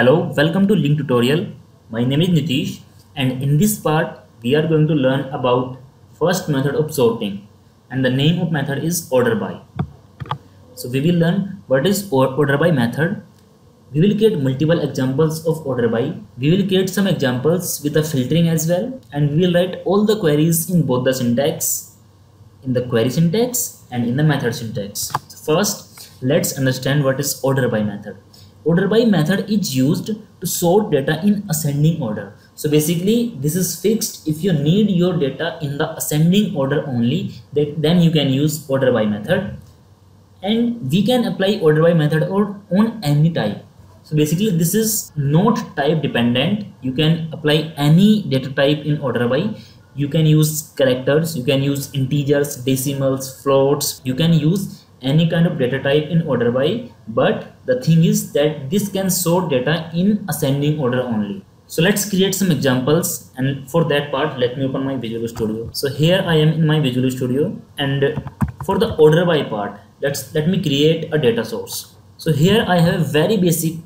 Hello, welcome to Link Tutorial. My name is Nitish, and in this part we are going to learn about first method of sorting, and the name of method is OrderBy. So we will learn what is OrderBy method. We will get multiple examples of OrderBy. We will get some examples with the filtering as well, and we will write all the queries in both the syntax, in the query syntax and in the method syntax. So first, let's understand what is OrderBy method. OrderBy method is used to sort data in ascending order. So basically this is fixed. If you need your data in the ascending order only, then you can use OrderBy method, and we can apply OrderBy method on any type. So basically this is not type dependent. You can apply any data type in OrderBy. You can use characters, you can use integers, decimals, floats, you can use any kind of data type in OrderBy, but the thing is that this can sort data in ascending order only. So let's create some examples, and for that part let me open my Visual Studio. So here I am in my Visual Studio, and for the OrderBy part, let me create a data source. So here I have a very basic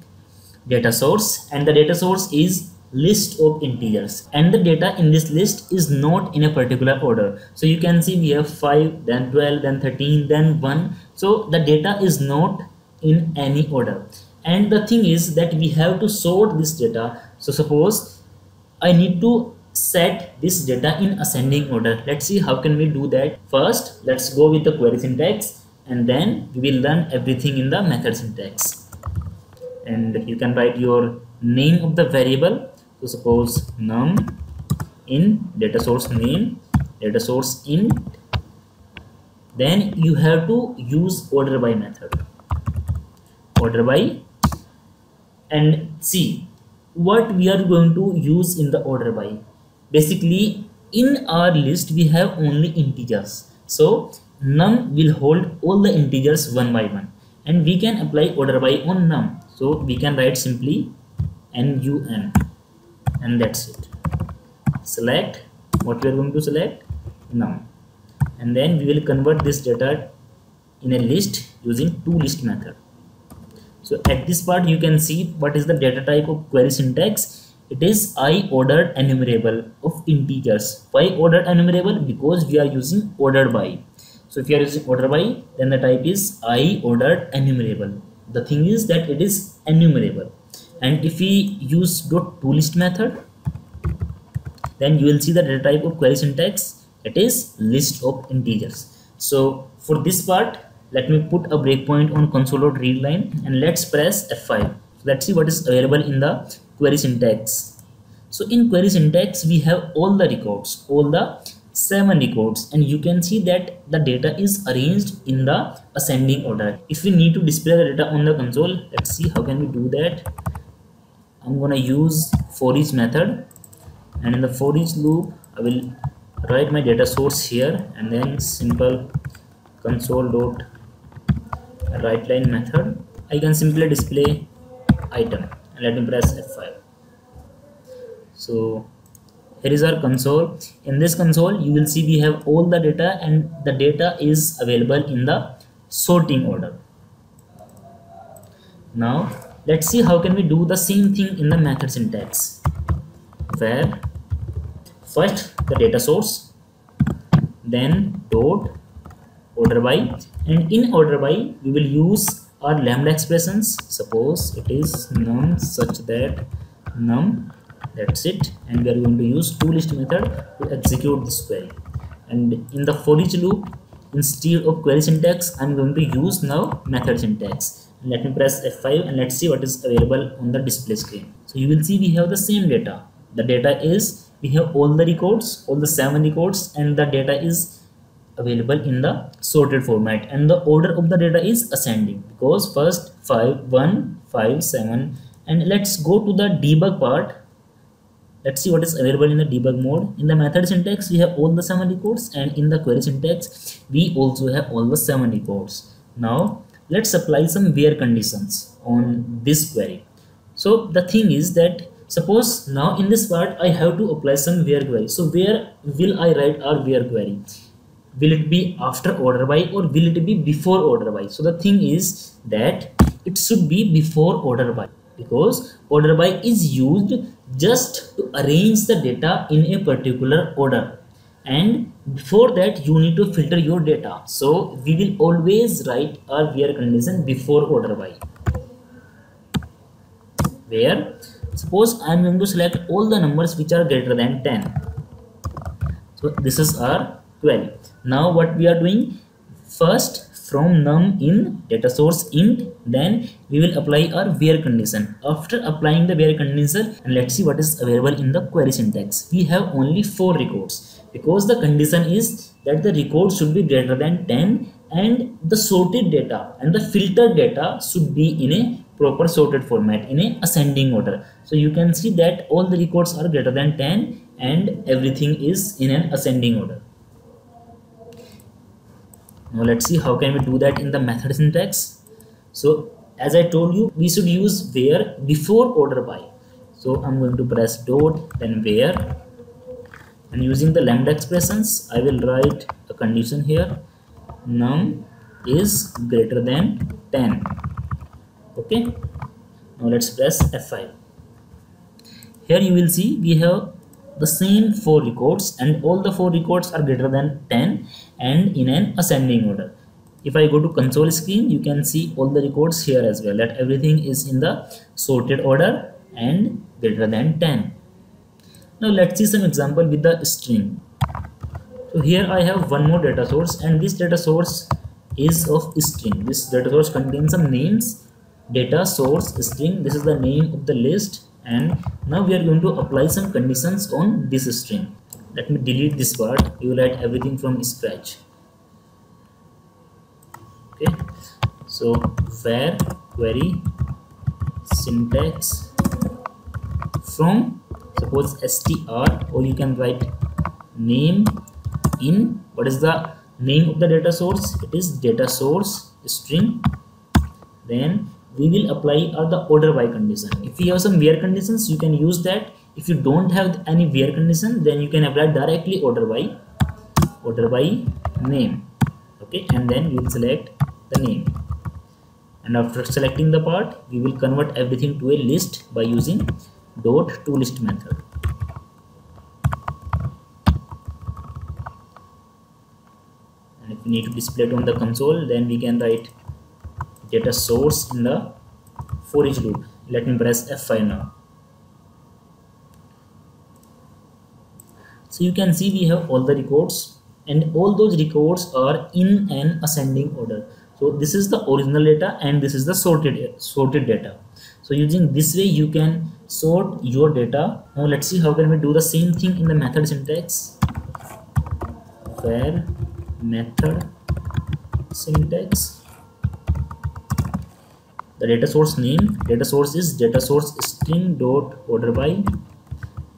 data source, and the data source is list of integers, and the data in this list is not in a particular order. So you can see we have 5, then 12, then 13, then 1. So the data is not in any order, and the thing is that we have to sort this data. So suppose I need to set this data in ascending order. Let's see how can we do that. First, let's go with the query syntax, and then we will learn everything in the method syntax. And you can write your name of the variable. So suppose num in data source name, data source int, then you have to use OrderBy method, OrderBy, and see what we are going to use in the OrderBy. Basically in our list we have only integers, so num will hold all the integers one by one, and we can apply OrderBy on num. So we can write simply num, and that's it. Select what we are going to select, num, and then we will convert this data in a list using toList method. So at this part you can see what is the data type of query syntax. It is I ordered enumerable of integers. Why ordered enumerable? Because we are using OrderBy. So if you are using OrderBy, then the type is I ordered enumerable. The thing is that it is enumerable. And if we use .toList method, then you will see the data type of query syntax, it is list of integers. So for this part, let me put a breakpoint on console.read line, and let's press F5. Let's see what is available in the query syntax. So in query syntax, we have all the records, all the 7 records, and you can see that the data is arranged in the ascending order. If we need to display the data on the console, let's see how can we do that. I'm gonna use forEach method, and in the forEach loop I will write my data source here, and then simple console dot write line method. I can simply display item, and let me press F5. So here is our console. In this console you will see we have all the data, and the data is available in the sorting order. Now let's see how can we do the same thing in the method syntax, where first the data source, then dot OrderBy, and in OrderBy we will use our lambda expressions. Suppose it is num such that num, that's it, and we are going to use toList method to execute this query. And in the forEach loop, instead of query syntax, I'm going to use now method syntax. Let me press F5, and let's see what is available on the display screen. So you will see we have the same data. The data is, we have all the records, all the 7 records, and the data is available in the sorted format, and the order of the data is ascending, because first 5, 1, 5, 7. And let's go to the debug part. Let's see what is available in the debug mode. In the method syntax we have all the 7 records, and in the query syntax we also have all the 7 records. Now let's apply some where conditions on this query. So the thing is that suppose now in this part I have to apply some where query. So where will I write our where query? Will it be after OrderBy, or will it be before OrderBy? So the thing is that it should be before OrderBy. because order by is used just to arrange the data in a particular order, and before that you need to filter your data. So we will always write our where condition before order by, where suppose I am going to select all the numbers which are greater than 10. So this is our query. Now what we are doing, first from num in data source int, then we will apply our where condition. After applying the where condition, and let's see what is available in the query syntax. We have only 4 records because the condition is that the record should be greater than 10 and the sorted data and the filtered data should be in a proper sorted format in a ascending order. So you can see that all the records are greater than 10 and everything is in an ascending order. Now let's see how can we do that in the method syntax. So as I told you, we should use where before order by. So I'm going to press dot, then where, and using the lambda expressions, I will write a condition here. Num is greater than 10. Okay. Now let's press F5. Here you will see we have the same 4 records, and all the 4 records are greater than 10 and in an ascending order. If I go to console screen, you can see all the records here as well, that everything is in the sorted order and greater than 10. Now let's see some example with the string. So here I have one more data source, and this data source is of string. This data source contains some names, data source string, this is the name of the list. And now we are going to apply some conditions on this string. Let me delete this part. You will write everything from scratch. Okay. So where query syntax from, suppose str, or you can write name in. What is the name of the data source? It is data source string. Then we will apply the order by condition. If you have some where conditions, you can use that. If you don't have any where condition, then you can apply directly order by name. Okay, and then you will select the name. And after selecting the part, we will convert everything to a list by using dot toList method. And if we need to display it on the console, then we can write data source in the for each loop. Let me press F5 now. So you can see we have all the records, and all those records are in an ascending order. So this is the original data and this is the sorted data. So using this way you can sort your data. Now let's see how can we do the same thing in the method syntax. Where method syntax, the data source name, data source is data source string dot order by,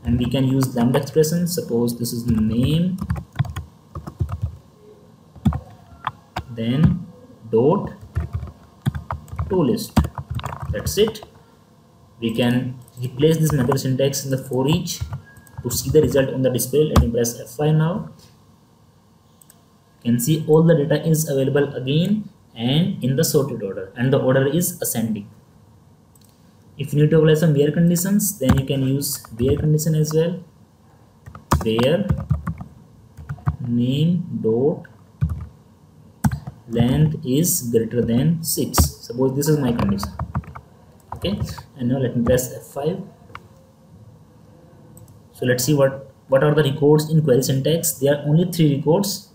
and we can use lambda expression. Suppose this is name, then dot to list. That's it. We can replace this method syntax in the for each to see the result on the display. Let me press F5 now. You can see all the data is available again and in the sorted order, and the order is ascending. If you need to apply some where conditions, then you can use where condition as well. Where name dot length is greater than 6. Suppose this is my condition. Okay, and now let me press F5. So let's see what are the records in query syntax. There are only 3 records.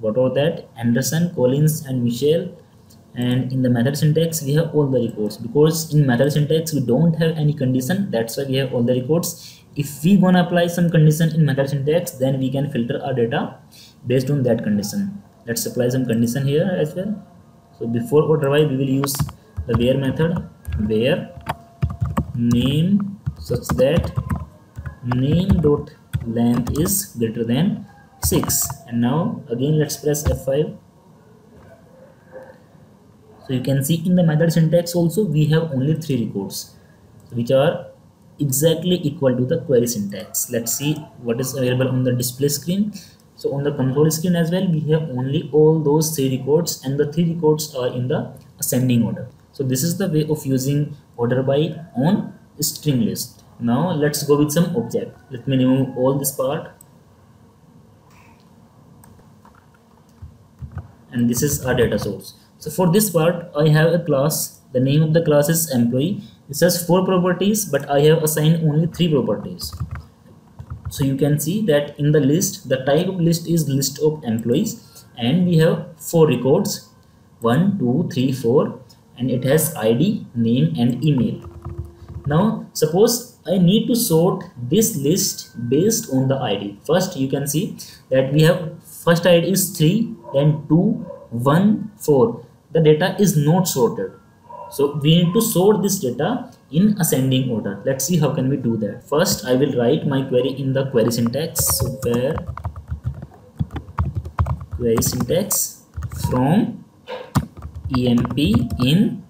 What are that? Anderson, Collins, and Michelle. And in the method syntax we have all the records, because in method syntax we don't have any condition, that's why we have all the records. If we gonna apply some condition in method syntax, then we can filter our data based on that condition. Let's apply some condition here as well. So before order by we will use the where method. Where name such that name dot length is greater than 6, and now again let's press F5. So you can see in the method syntax also we have only 3 records which are exactly equal to the query syntax. Let's see what is available on the display screen. So on the console screen as well, we have only all those 3 records, and the 3 records are in the ascending order. So this is the way of using order by on string list. Now let's go with some object. Let me remove all this part, and this is our data source. So for this part I have a class. The name of the class is employee. It has 4 properties, but I have assigned only 3 properties. So you can see that in the list, the type of list is list of employees, and we have 4 records, 1, 2, 3, 4, and it has ID, name and email. Now suppose I need to sort this list based on the ID. First you can see that we have first ID is 3, then 2, 1, 4. The data is not sorted. So we need to sort this data in ascending order. Let's see how can we do that. First I will write my query in the query syntax. So where query syntax from emp in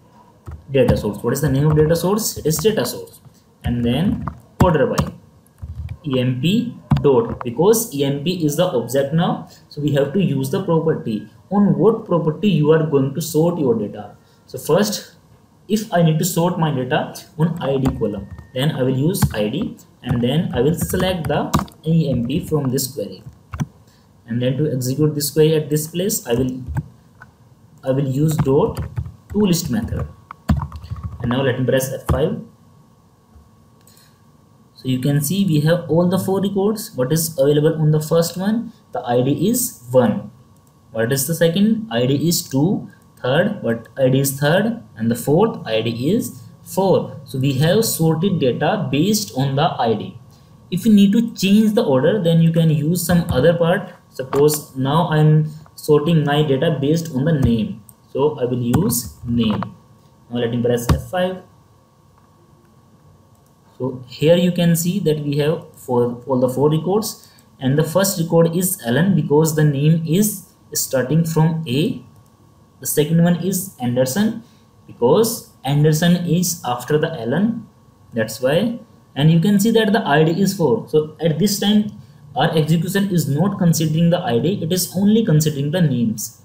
data source. What is the name of data source? It is data source. And then order by emp dot, because emp is the object now, so we have to use the property. On what property you are going to sort your data? So first, if I need to sort my data on ID column, then I will use ID, and then I will select the emp from this query, and then to execute this query at this place, I will use dot toList method. And now let me press F5. So you can see we have all the 4 records. What is available on the first one? The ID is 1. What is the second? ID is 2. Third, what ID is third, and the fourth ID is 4. So we have sorted data based on the ID. If you need to change the order, then you can use some other part. Suppose now I am sorting my data based on the name, so I will use name. Now let me press F5. So here you can see that we have all the 4 records, and the first record is Alan because the name is starting from A. The second one is Anderson because Anderson is after the Alan, that's why. And you can see that the ID is 4. So at this time our execution is not considering the ID, it is only considering the names.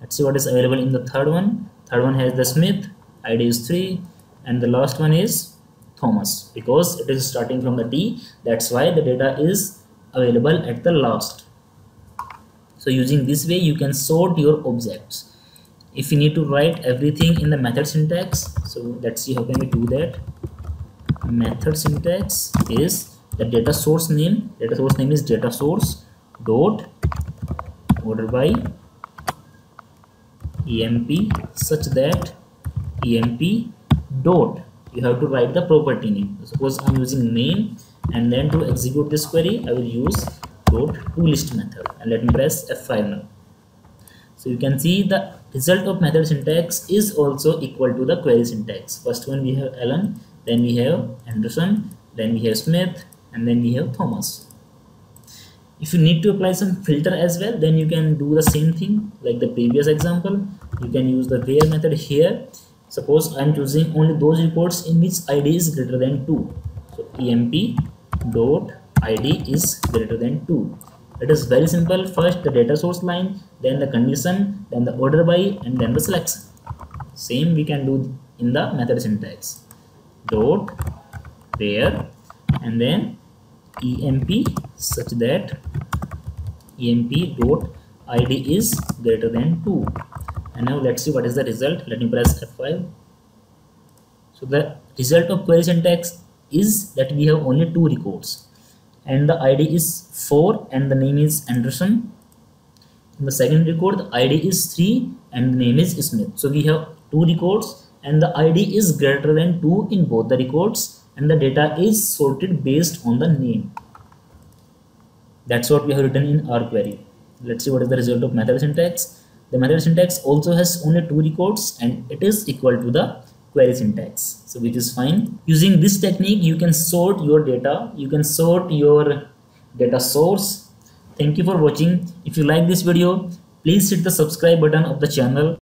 Let's see what is available in the third one. Third one has the Smith, ID is 3, and the last one is Thomas because it is starting from the T, that's why the data is available at the last. So using this way you can sort your objects. If you need to write everything in the method syntax, so let's see how can we do that. Method syntax is the data source name. Data source name is data source dot order by emp such that emp dot. You have to write the property name. Suppose I'm using name, and then to execute this query I will use dot toList method, and let me press F5 now. So you can see the result of method syntax is also equal to the query syntax. First one we have Alan, then we have Anderson, then we have Smith, and then we have Thomas. If you need to apply some filter as well, then you can do the same thing like the previous example. You can use the where method here. Suppose I am choosing only those reports in which ID is greater than 2. So emp dot ID is greater than 2. It is very simple. First the data source line, then the condition, then the order by, and then the selection. Same we can do in the method syntax. Dot there, and then emp such that emp dot ID is greater than 2. And now let's see what is the result. Let me press F5. So the result of query syntax is that we have only 2 records, and the ID is 4 and the name is Anderson. In the second record the ID is 3 and the name is Smith. So we have 2 records and the ID is greater than 2 in both the records, and the data is sorted based on the name. That's what we have written in our query. Let's see what is the result of method syntax. The method syntax also has only 2 records, and it is equal to the query syntax, so which is fine. Using this technique you can sort your data, you can sort your data source. Thank you for watching. If you like this video, please hit the subscribe button of the channel.